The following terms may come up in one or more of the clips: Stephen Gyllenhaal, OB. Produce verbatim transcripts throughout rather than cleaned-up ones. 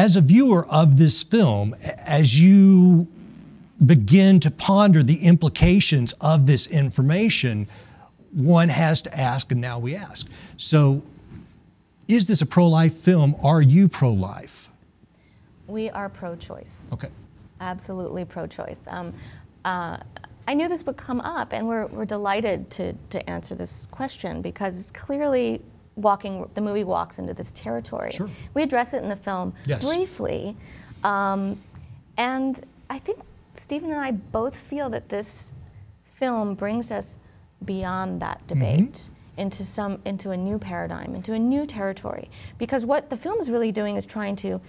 as a viewer of this film, as you begin to ponder the implications of this information, one has to ask, and now we ask. So, is this a pro-life film? Are you pro-life? We are pro-choice. Okay. Absolutely pro-choice. Um, uh, I knew this would come up, and we're, we're delighted to, to answer this question because it's clearly walking, the movie walks into this territory. Sure. We address it in the film yes. briefly, um, and I think Stephen and I both feel that this film brings us beyond that debate mm-hmm. into some into a new paradigm, into a new territory, because what the film is really doing is trying to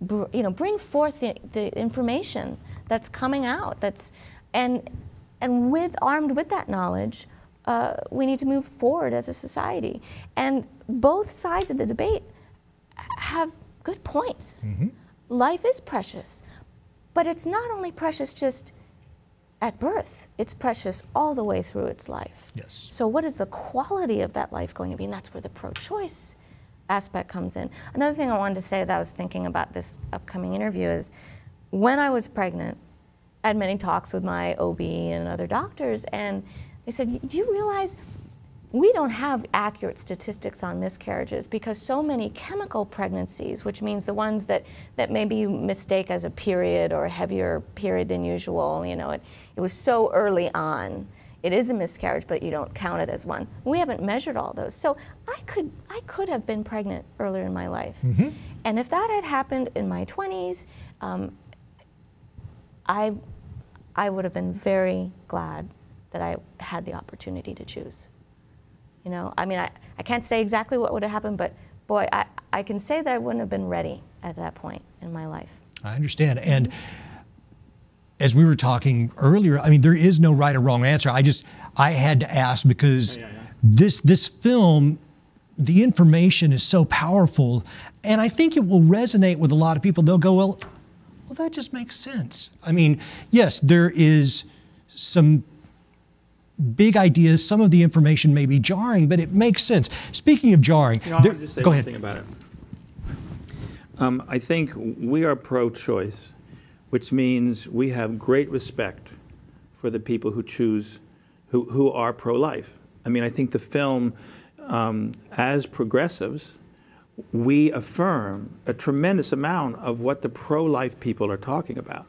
br you know bring forth the, the information that's coming out, that's and and with armed with that knowledge, uh, we need to move forward as a society, and both sides of the debate have good points. Mm-hmm. Life is precious, but it's not only precious just at birth, it's precious all the way through its life. Yes. So what is the quality of that life going to be? And that's where the pro-choice aspect comes in. Another thing I wanted to say as I was thinking about this upcoming interview is when I was pregnant, I had many talks with my O B and other doctors, and they said, do you realize we don't have accurate statistics on miscarriages because so many chemical pregnancies, which means the ones that, that maybe you mistake as a period or a heavier period than usual, you know, it, it was so early on. It is a miscarriage, but you don't count it as one. We haven't measured all those. So I could, I could have been pregnant earlier in my life. Mm-hmm. And if that had happened in my twenties, um, I, I would have been very glad that I had the opportunity to choose. You know, I mean, I, I can't say exactly what would have happened, but boy, I, I can say that I wouldn't have been ready at that point in my life. I understand. And as we were talking earlier, I mean, there is no right or wrong answer. I just, I had to ask because yeah, yeah, yeah. this this film, the information is so powerful, and I think it will resonate with a lot of people. They'll go, well, well, that just makes sense. I mean, yes, there is some big ideas, some of the information may be jarring, but it makes sense. Speaking of jarring, you know, there, just say go ahead. About it. Um, I think we are pro-choice, which means we have great respect for the people who choose, who, who are pro-life. I mean, I think the film, um, as progressives, we affirm a tremendous amount of what the pro-life people are talking about.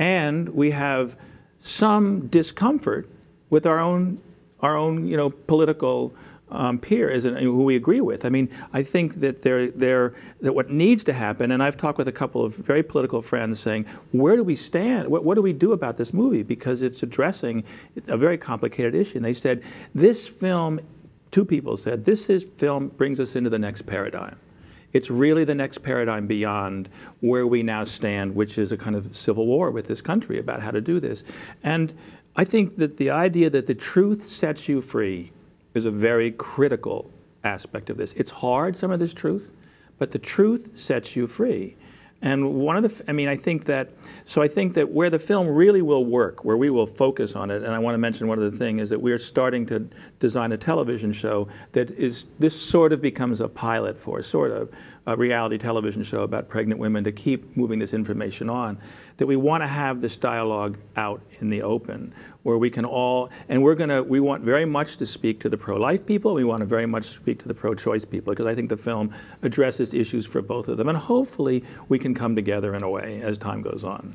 And we have some discomfort with our own, our own, you know, political um, peers and who we agree with. I mean, I think that they're, they're, that what needs to happen, and I've talked with a couple of very political friends saying, where do we stand? What, what do we do about this movie? Because it's addressing a very complicated issue. And they said, this film, two people said, this is, film brings us into the next paradigm. It's really the next paradigm beyond where we now stand, which is a kind of civil war with this country about how to do this. And I think that the idea that the truth sets you free is a very critical aspect of this. It's hard, some of this truth, but the truth sets you free. And one of the, I mean, I think that, so I think that where the film really will work, where we will focus on it, and I want to mention one other thing, is that we're starting to design a television show that is, this sort of becomes a pilot for, sort of, a reality television show about pregnant women to keep moving this information on, that we want to have this dialogue out in the open, where we can all, and we're going to, we want very much to speak to the pro-life people, we want to very much speak to the pro-choice people, because I think the film addresses issues for both of them, and hopefully we can come together in a way as time goes on.